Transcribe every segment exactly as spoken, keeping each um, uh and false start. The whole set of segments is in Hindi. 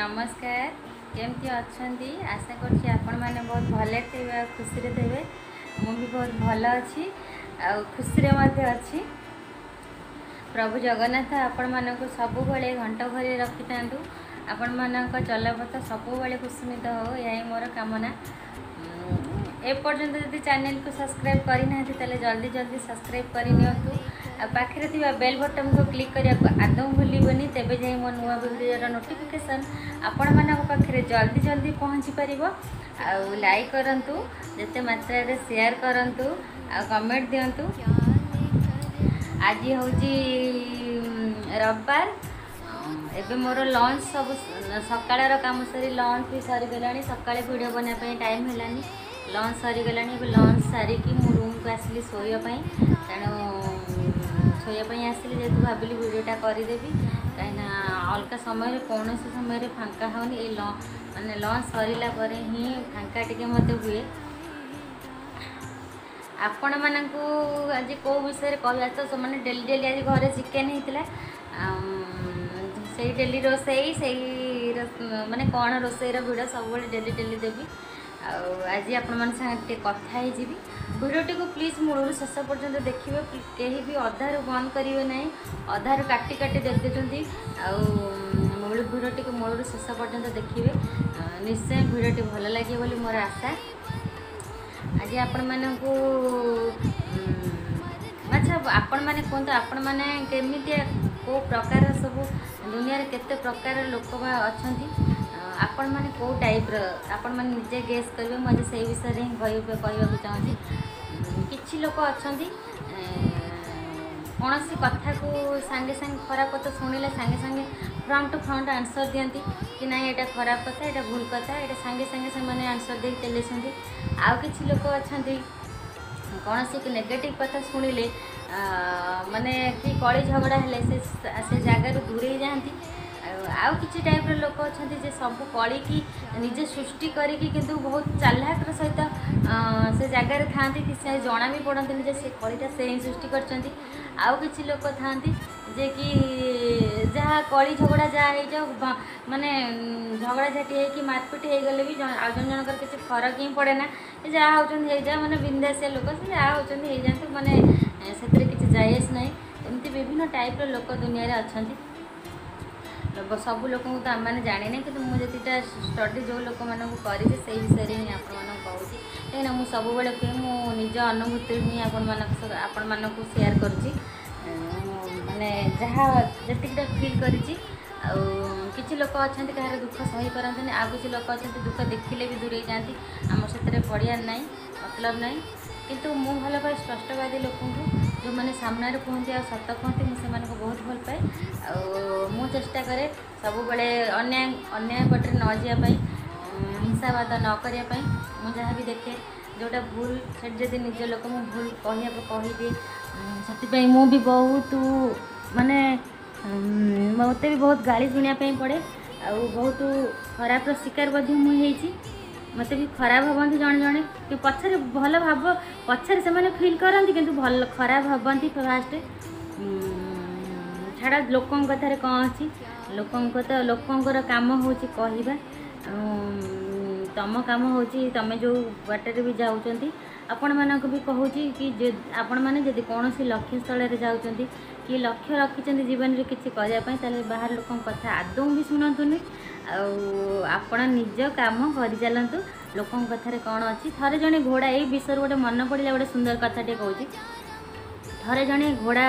नमस्कार केमती अच्छा आशा करछि बहुत भले थे खुशी थे मुझे बहुत भल अच्छी आ खुशी अच्छी प्रभु जगन्नाथ आपण मानक सबु बळे घंट घरे रखि थांतु आपण मानक चलपथ सबु बळे कुसुमित हो यही मोर कामना। एपर्यंत जदि चैनल को सब्सक्राइब करना तेल जल्दी जल्दी सब्सक्राइब करनी पाखे थी बेल बटन को क्लिक करने आदौ भूल तेज जा मो नुआ भिडियो नोटिफिकेसन आपण मानक पाखे जल्दी जल्दी पहुँची पार। आ लाइक करूँ जिते मात्रा शेयर करूँ आ कमेंट दिंतु। आज हूँ रविवार एबे मोर लंच सब सकाल कम सारी लंच भी सरीगला सका भिडियो बनाने टाइम हैलानी लंच सरीगला लंच सारिकी मो रूम को आसली शोवाई तेणु शोवाई आसली जेहतु भाविली भिडियोटा करदेवी कहीं अलग समय कौन समय फांका होनी मानने लंच सरला हिं फांका टे मत हुए। आपण मानक आज कौ विषय कहवा तो से डेली डेली आज घर चिकेन होता से डेली रोसे से मानने कौन रोसईर भिड सब डेली डेली देवी। आज आपण साथ कथा भिडटी को प्लीज मूलर शेष पर्यटन देखिए कहीं भी अधारू बंद करेंगे ना अधारू काटि काटि देखते मूल भिडटी को मूलर शेष पर्यटन देखिए निश्चय भिडटी भल लगे बोली मोर आशा। आज आपण मानक अच्छा आपण मैंने कहतु आपण मैंने केमी को प्रकार सब दुनिया केते प्रकार लोक अच्छा आपण मैंने को टाइप आपण मैंने निजे गेस करेंगे मुझे से विषय हिं कहवाक चाहूँगी। किसी लोक अच्छा कौन सी कथा को सांगे सांगे खराब कथा शुणिले सांगे सांगे फ्रंट टू फ्रंट आंसर दिखती कि ना ये खराब कथा ये भूल कथा ये सांगे सांगे से आंसर दे चलते। आउ किसी लोक अच्छा कौन सी नेगेटिव कथा शुणिले माने कि कड़ी झगड़ा है से जगार दूरे जाती। आउ किसी टाइप लोक अच्छा सब कड़ी की निजे सृष्टि करी किंतु बहुत चालाकर सहित से जगार था से जना भी पड़ती से कड़ीटा से ही सृष्टि कर लोक था कि जहाँ कड़ी झगड़ा जहाँ माने झगड़ा झाटी हो मारपिट होगले भी आज जन जनकर किसी फरक ही पड़े ना जहाँ हो माने बिंदासिया लोक से जहाँ हो माने से किसी जायज ना एमती विभिन्न टाइप लोक दुनिया अच्छा सब लोक तो आम मैंने जाने ना कि मुझे जीटा स्टडी जो लोक मानक करें से विषय हिं आप कहूँ कहीं मुझे सब बेले कहे मो निज अनुभूति हिं आपण मानक सेयार करुँची मैंने जहाँ जीटा फिल कर किसी लोक अच्छा कह दुख सही पारती आ किसी लोक अच्छा दुख देखिले भी दूरे जाती आम से पड़िया ना मतलब ना कितु मु भल पाए स्पष्टवादी लोक जो मैंने सामने कहते आ सत कहते मुझे बहुत भल पाए मु चेष्टा करे सब बेले अन्याय अन्याय पटे न जावाई हिंसावाद न करने जहाँ भी देखे जोटा भूल से जब निज लोक मु भूल कह कहिदे से मुझे बहुत माने मत भी बहुत गाली शुणापी पड़े आ बहुत खराब शिकार मुझे मत भी खराब भावती जड़े जड़े कि पछर भल भाव पछर से फिल करती कि भल खराब भावती फास्ट छाड़ा लोक कथार कौन अच्छी लोक लोकर कम हो कह तुम कम हो तुम जो बाटर भी जाऊँ आपण मानक भी कहूँ कि आपण मैंने जब कौन लक्ष्यस्थल जाऊँ कि लक्ष्य रखिंट जीवन में किसी करने बाहर लोक कथा आदौ भी शुणुनि आपण निज कम कर चलतु लोक कथार कौन अच्छी। थे जड़े घोड़ा ये विषय गोटे मन पड़ा गोटे सुंदर कथाटे कहूँ थे जड़े घोड़ा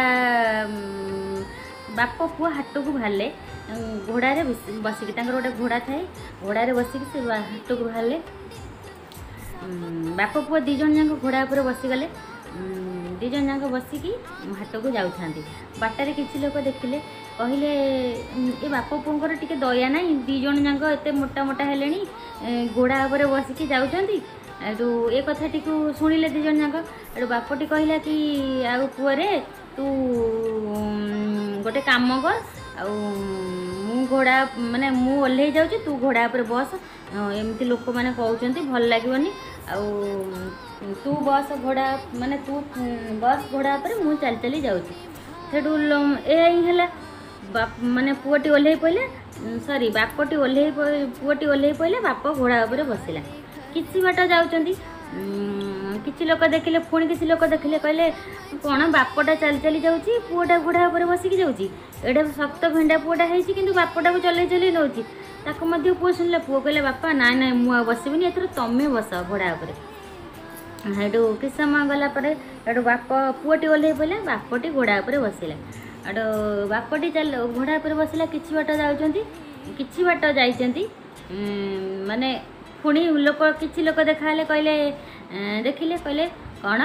बाप पुआ हाट को बाहर घोड़ा बसिक गोटे घोड़ा थाए घोड़ा बसिक हाट को बाहर बाप पुआ दिज घोड़ा उपर बसीगले दिज जाक बसिक हाट को जाऊँ बाटर किसी लोक देखिले कहले ये बाप पुओं टी दया ना दिज जाक एत मोटा मोटा है घोड़ा उपर बसिक जाऊँ तो ये कथाटी को शुणिले दिज जाक बापटी कहला कि आउ पुआरे तू गोटे कम कर आ घोड़ा माने मु ओल्हे जाऊँ तू घोड़ा उपर बस एमती लोक मैंने कहते भल लगे आ तू बस घोड़ा माने तू बस घोड़ा उपर मु चल चली जाऊँ से माने पुआटी ओल्हे पड़े सरी बापटी ओह्ल पुआटी ओह्ल पड़े बाप घोड़ा उपर बसला किसी बाट जाऊँगी किसी लोक देखिले पुणी किसी लोक देखिले कहले कौन बापटा चली चली जाऊँगी पुआटा घोड़ा उपर बसिकी जाऊँगी एटा शक्त भेंडा पुआटा होती कि बापटा को चल चल नौ पुआ शुणिला पुआ कहला बापा ना ना मुझे बसबी एथर तुम्हें बस घोड़ा उपर हेटू किस समय गलापर एटू बाप पुआटी ओह्ल पड़ा बापटी घोड़ा उपर बसला आटो बापटी चल घोड़ा उपर बसला कि बाट जाऊँगी कि बाट जाती माने पुणी लोक किसी लोक देखा कहले देखिले कहले कौन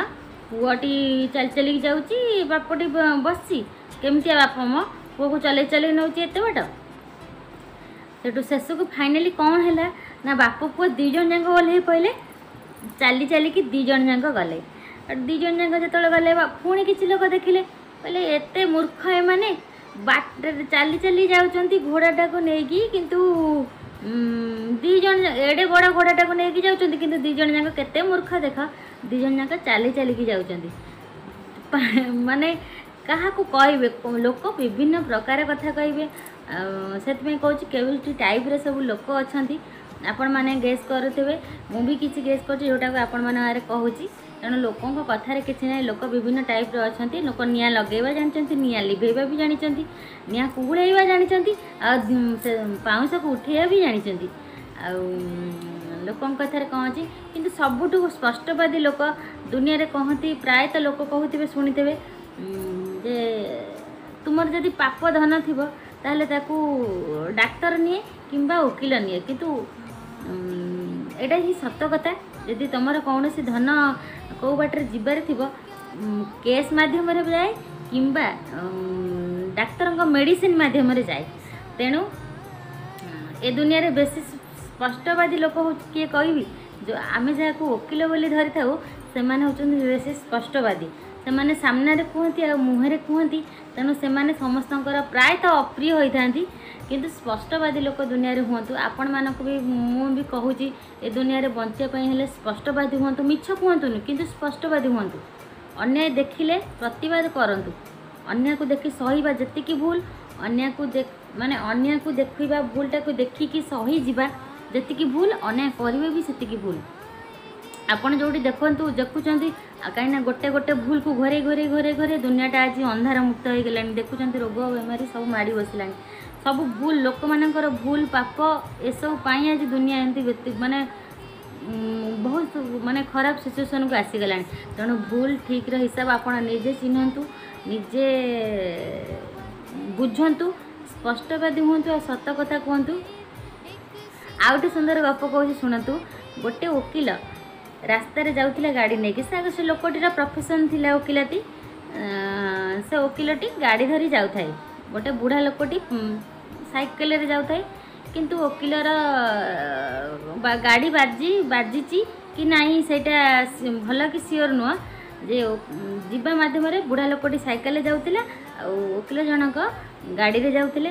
पुआटी चल चलिक जाऊँगी बापटी बसि केमती बाप मो पुआ को चल चल नौ बाट सेठू शेष को फाइनाली कौन है ना बाप पुआ दिज जाक ओह्ल पड़े चली चलिकी दिज जाक गले दिज जाक जो गले पुणी किसी लोक देखिले बोले एत मूर्ख ए मैंने बाट चली चली जाऊँगी घोड़ाटा को लेकिन किंतु दिज एडे बड़ घोड़ाटा को लेकिन जाऊँगी किंतु दिज जाक केते मूर्ख देख दिज जाक चली चलिकी जाऊँगी माने क्या कहे लोक विभिन्न प्रकार कथा कहे से कौच टाइप रे सब लोक अच्छा आपण मैंने गेस करुवे मुझे किसी गेस करुच्ची जोटा को आपण मैंने कहूँ तेणु लोक कथार किसी ना लोक विभिन्न टाइप अच्छा लोक निया लगे जानते निया लिभेवा भी जानते निया कुहुड़ेवा जानते पाउस को उठेवा भी जानते आ लोक कथार कौन अच्छी किंतु सबुठ स्पष्टवादी लोक दुनिया कहती प्रायतः लोक कहते शुणिथे जे तुम जदि पाप धन थी ताहले ताकू डाक्टर निये किंबा वकिल निये किंतु एटा ही सत कथा यदि तुमर कौन सी धन कौ बाटर जीवार थी केस मध्यम जाए किंबा डाक्टर मेडिसिन मध्यम जाए तेणु ए दुनिया रे बेसी स्पष्टवादी लोक किए कह जो आम जहाँ वकिल बोली धरी था से होचुन बेसी स्पष्टवादी से मैंने सामने कहती आ मुहर कहती तेणु से समस्त प्रायतः अप्रिय होता किंतु स्पष्टवादी लोक दुनिया हूँ आपण मान भी मुझे कहूँ ए दुनिया बंचापी स्पष्टवादी हूँ मिछ कहतुनि किंतु स्पष्टवादी हूँ अन्याय देखिले प्रतिवाद करूँ अन्या को देखि सहीबा जतिकी भूल अन्या को माने अन्या को देखा भूलटा को देखिकी सही जावा जतिकी भूल अन्याय करे भी सेतिकी भूल आपण जो देखु देखुं कहीं गोटे गोटे भूल को घरे घरे घरे घरे दुनियाटा आज अंधार मुक्त हो गला देखुं रोग बेमारी सब माड़ बसला सब भूल लोक मानकर भूल पाप ए सब आज दुनिया एमती माने बहुत माने खराब सिचुएशन को आसीगला तेणु भूल ठीक हिसाब आप निजे चिन्हतु निजे बुझंतु स्पष्टवादी हूँ आ सत कथा कहतु आउटे सुंदर गप कह शुणतु गोटे वकिल रास्तार जाऊला गाड़ी नहीं कि लोकटीर प्रोफेसन थी वकिलाती से वकिलटी गाड़ी धरी जाए गोटे बुढ़ा लोकटी साइकेल रे जाए किंतु वकिलर गाड़ी बाजी बाजी कि नाई सेटा भल कि सियोर नुह जे जीवा मध्यम बुढ़ा लोकटी साइकेल जाऊला वकिल जनक गाड़ी रे जाऊले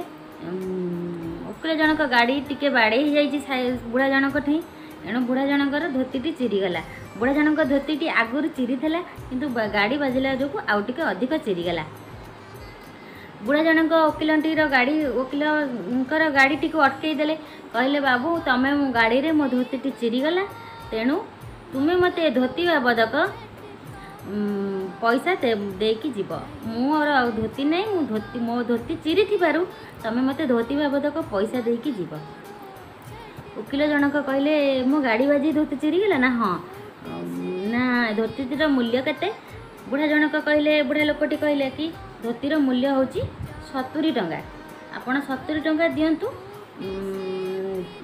वकिल जनक गाड़ी टिके बाड़े जाए बुढ़ा जनक ठाई एणु बुढ़ा जनकर धोतीटी चिरीगला बुढ़ा जनक धोतीटी आगुरी चिरी था किंतु गाड़ी बाजिला जो आउटे अधिक चिरीगला बुढ़ा जनक वकिलटीर गाड़ी वकिल गाड़ी टी अटकईदे कहले बाबू तुम गाड़ी रे मो धोतीटी चिरीगला तेणु तुम्हें मत धोती बाबदक पैसा देकी जीव मोर धोती नहीं मो धोती मो धोती चिरी तुम्हें मत धोती बाबदक पैसा देकी जीव वकिल जनक कहले मो गाड़ी बाजी धोती चिरीगला ना हाँ ना धोतीर मूल्य के बुढ़ा जनक कहले बुढ़ा लोकटी कहले कि धोतीर मूल्य हूँ सत्तरी टंका आपड़ सत्तरी टंका दिंतु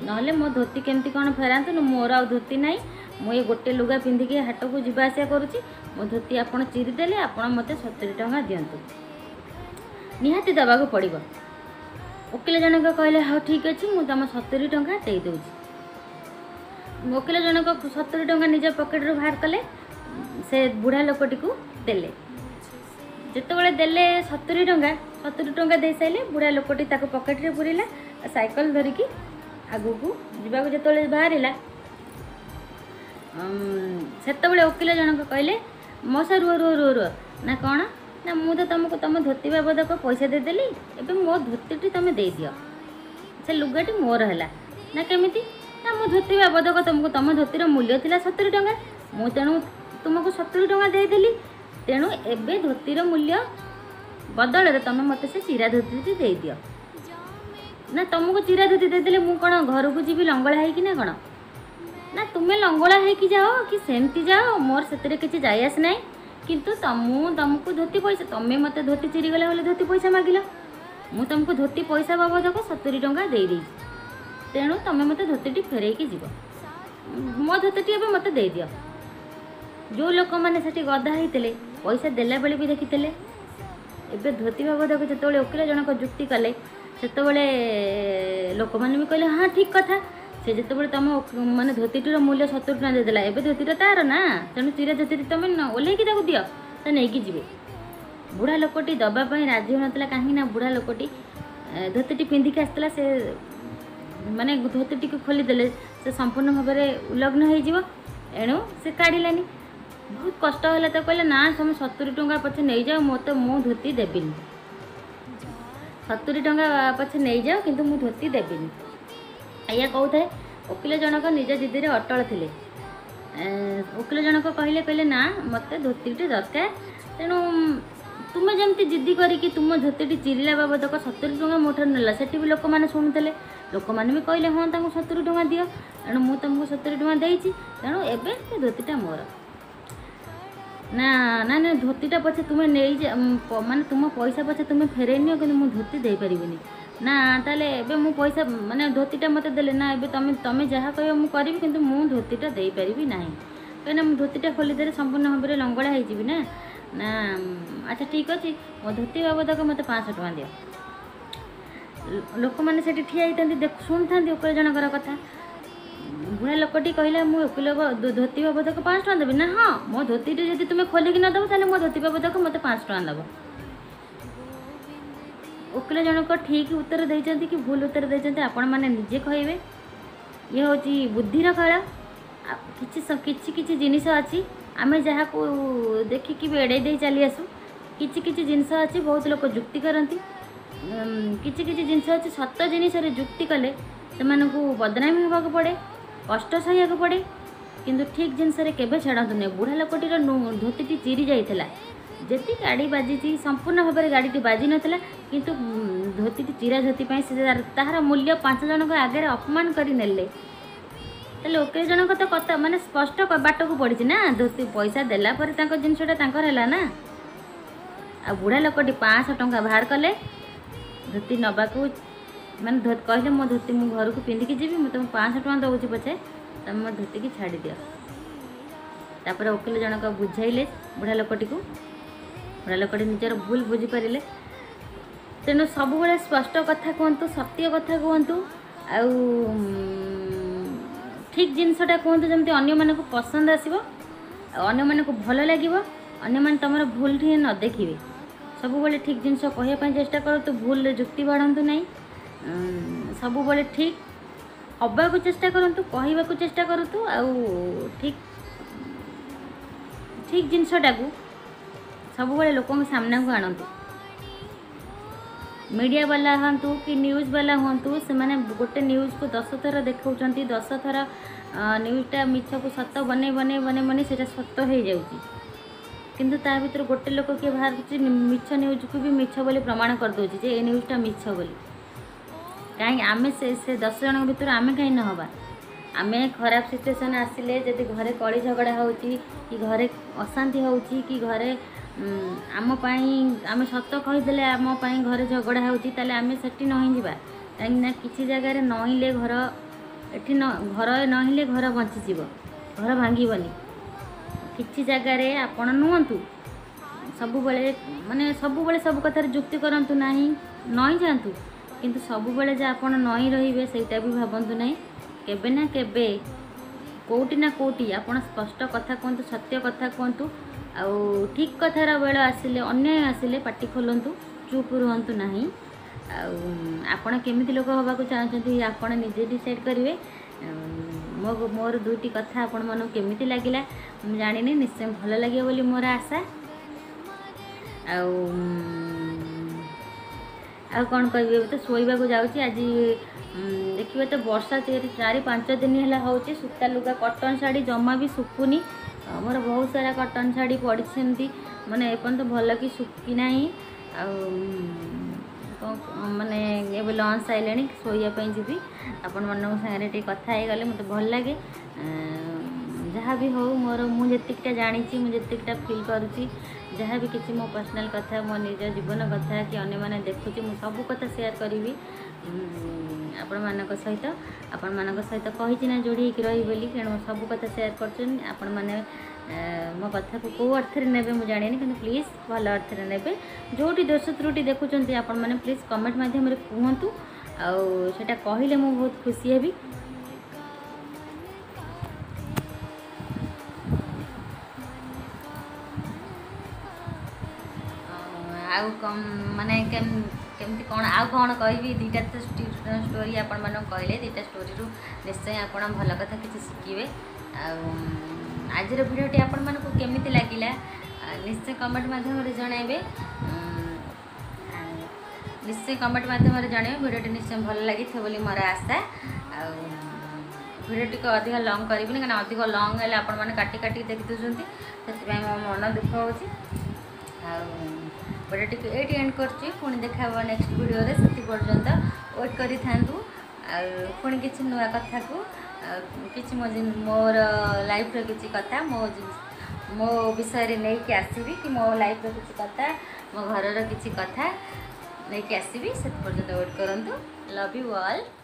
ना मो धोती केमती कौन फेरातुन मोर आ धोती ना मुझे गोटे लुगा पिंधिकी हाट को जावास करुच्ची मो धोती आप चिरीदे आप मत सत्तरी टंका दिंतु निहाती दबाक पड़ो वकिल जनक कहले हाँ ठीक अच्छे मुझे तुम सत्तरी टंका दे दूँ वकिल जनक सत्तरी टंका निज पकेट रु बाहर कले से बुढ़ा लोकटी को देले जिते देले सत्तरी टंका सत्तरी टंका दे सारे बुढ़ा लोकटी पकेट रे पूरेला साइकल धरिकी आगू को जीवा जो बाहर से वकिल जनक कहले मसा रुह रुह रुह रुह ना कौन ना मुझे तुमको तुम धोती बाबदक पैसा देदेली एवं मो धोतीटी तुम दे दियो से लुगाटी मोर है ना केमी ना मो धोती बाबदक तुमको तुम धोतीर मूल्य थी सतुरी टाँह मु तेणु तुमको सतुरी टाँह देदेली तेणु एबे धोतीर मूल्य बदल तुम मत से चिरा धोती दे दियो ना तुमको चिरा धोती देदेले मु कौन घर को जी लंगड़ा है कौन ना तुम्हें लंगड़ा है कि जाओ कि सेमती जाओ मोर से किसी जायस ना किंतु तुम तुमको धोती पैसा तुम्हें मत धोती चिरीगला बोले धोती पैसा मागिल मु तुमको धोती पैसा बाबदक सतुरी टाँह दे तेणु तुम्हें मत धोती फेर की जीव मो धोती एवं मत दे दियो जो लोक मैंने से गधा होते पैसा देला बेले भी देखी एवं धोती बाबदक जो वकिल जनक जुक्ति कले से लोक मैंने भी कहले हाँ ठीक कथा से जो तुम मानने धोतीटर मूल्य सत्तर टाँह देदेला एवं धोतीटा तार ना तेणु चिरा धोती तुम ओल्लैक दियो तो नहीं जी बुढ़ा लोकटी दबापी राजी हो ना कहीं बुढ़ा लोकटी धोती पिंधिक आसला से माने धोती टी खोलीदे से संपूर्ण भाव में उल्लग्न हो एणु से काढ़ानी बहुत कष्ट है तो कहला ना तुम सत्तरी टंका पचे नहीं जाओ मो तो मु धोती देविनी सत्तरी टंका पचे नहीं जाओ किंतु मु धोती देविनी या कहू था वकिल जनक निज जिदी अटल थे वकिल जनक कहले कहले ना मत धोती दरकार तेणु तुम्हें जमी जिद्दी करी तुम धोती चिरिला बाबदक सत्तरी टंका मो ठार नाला से भी लोक मैंने शुणुले लोक मैंने भी कहले हाँ तुमको सत्तरी टंका दियो तेणु मु तुमको सत्तरी टंका देती तेणु एबे धोतीटा मोर ना ना ना धोतीटा पचे तुम्हें नहीं माने तुम पैसा पचे तुम्हें फेरे नियो कि मुझे धोती दे पारिबिनी ना ताले एबे मु पैसा माने धोतीटा मत देले ना एबे तुम तुम जहाँ कह मु करी कि मु धोतीटा दे पारिबी नाही कहीं मु धोतीटा खोलीदे संपूर्ण भाव में लंगड़ा होगी ना ना अच्छा ठीक अच्छे मो धोती बाबदक मत पाँच सौ टका दियो लोक मैंने से ठिया शुणु था वकिल जनकर कथा बुढ़ा लोकटी कहला मु धोती बाबदक पाँच टका देवी ना हाँ मो धोती जब तुम खोलिक नदब तेल मो धोती बाबदक मत पाँच टका दब वकिल जनक ठीक उत्तर देते कि भूल उत्तर देते आपण मैंने निजे कहे ये हूँ बुद्धिर खेल किसी किसी जिनस अच्छी आम जहाँ को देखिकी भी एड़े चली आसू किसी किसी जिनस अच्छी बहुत लोग जुक्ति करती किसी किसी जिनस अच्छे सत जिनस जुक्ति कले से बदनामी होगा पड़े कष्ट सहिया पड़े किंतु ठीक जिनस छाड़ू नहीं बुढ़ा लोकटीर धोती चिरी जाता जी गाड़ी बाजी संपूर्ण भाव में गाड़ी बाजी नाला किंतु धोती चिरा धोती तार मूल्य पांच जन आगे अपमान करने वकिल जनक तो कथा मानने स्पष्ट बाट को पड़ी ना धोती पैसा देलापर जिनसटा है आ बुढ़ा लोकटी पाँच सौ टका बाहर कले धोती नवा को मैंने धोती कहले मो धोती मु घर को पिंधिकी जी मुझे तुमको पाँच सौ टका दौर पचे तुम मो धोती की छाड़ दियो तापर वकिल जनक बुझाइले बुढ़ा लोकटी को बुढ़ा लोकटी निजर भूल बुझीपारे तेणु सब बड़े स्पष्ट कथा कहतु सत्य कथा कहतु आ ठीक जिनसटा कहतु जमी अगर मान पसंद आसो अगर मान भल लगे अगर मैंने तुम भूल ठीक न देखिए सब बेले ठीक जिनस कहवाई चेष्टा करो तो भूल जुक्ति बाढ़ू ना सब बेले ठीक हवा को चेष्टा करूँ कहवा को चेष्टा करूँ आ ठीक ठीक जिनसटा को सब बेले लोक सामना को आणतु मीडिया वाला हूँ कि न्यूज़ वाला हूँ से मैंने गोटे न्यूज़ को दस थर देखा दस थर न्यूज़टा मिछ को सत बने बने बने बने से सत हो जाऊँगी किंतु ता भर गोटे लोक किए बाहर मिछ न्यूज को भी मिछ बोली प्रमाण कर करदे जे ए न्यूज़टा मिछ बोली कहीं आम से, से दस जन भर आम कहीं ना आम खराब सिचुएसन आसिले जदि घरे कड़ी झगड़ा हो घरे अशांति हो कि घरे आम आम सत कहीदेले आम घरे झगड़ा होल आम से नही जा कहीं किसी जगार नहींले घर एटी न घर नहींले घर बंचीज घर भांगबनी किसी जगार आपण नुहतु सब बेले माने सब बेले सब कथार जुक्ति करतु ना नई जातु किंतु सब बेले जे आपण नई रही सेटा भी भावतु ना केबे ना केबे कोटी ना कोटी आपण स्पष्ट कथा कहतु सत्य कथा कहतु आ ठीक कथार बेल आसिले अन्याय आसिले पाटी खोलतु चुप रुहतु ना आपण केमिति लोक होबा को चाहते आपण निजे डिसाइड करिवे मो मोर दुईटी कथा आपण मन केमिति लागिला मु जानी निश्चय भल लगे बोली मोर आशा आ कौन कह तो शोबा जाऊँच आज देखिए तो वर्षा चार पांच दिन है होची सूता लुगा कटन शाढ़ी जमा भी सुखुनी मोर बहुत सारा कटन शाढ़ी पड़ी सेमती माने एपर्त भल कि सुखीना माने ये लंच सारे शोवाई जी आपण मन सागर कथा हो गले मत भल लगे जहाँ भी हो मोर मुझे जानी मुझे फिल करुँची जहाँ भी किसी मो पर्सनाल कथा मो निज जीवन कथा कि अन्य मैंने देखुची मु सब कथा सेयार करी आपण मान सहित आपण मान सहित कहीना जोड़ी रही बोली तेणु सब कथा सेयार कर मो कथा को कौ अर्थ ने जाने कि प्लीज भल अर्थ ने जो दोष त्रुटि देखुं आपण मैंने प्लीज कमेंट मध्यम कहतु आटा कहले मुझे बहुत खुशी हेबी आउ कम माने केमती कौन आउ कौन कह दीटा तो स्टोरी आपण मान कहले दीटा स्टोरी रू निश्चय आपड़ भल कथा किसी शिखे आज भिडटी आपण मानक केमी लगिला निश्चय कमेंट मध्यम जनइबे निश्चय कमेंट मध्यम जनइबे भिडटी निश्चय भल लगी बोली मोर आशा आ भिडटी को अधिक लंग करी क्या अधिक लंग है आपण मैंने काटी काटिक देखी दूसरी से मो मन दुख हो भिडियो टी एट एंड करची पुणी देखा नेक्स्ट वीडियो रे से पर्यंत वेट करी थांतु पुणी किसी नुआ कथा को किसी मोर लाइफ रे किसी कथा मो मो विषय नहीं कि आसबी कि मो लाइफ रे किसी कथा मो घर रे किसी कथा नहीं कि आसबी से पर्यंत वेट करंतु लव यू ऑल।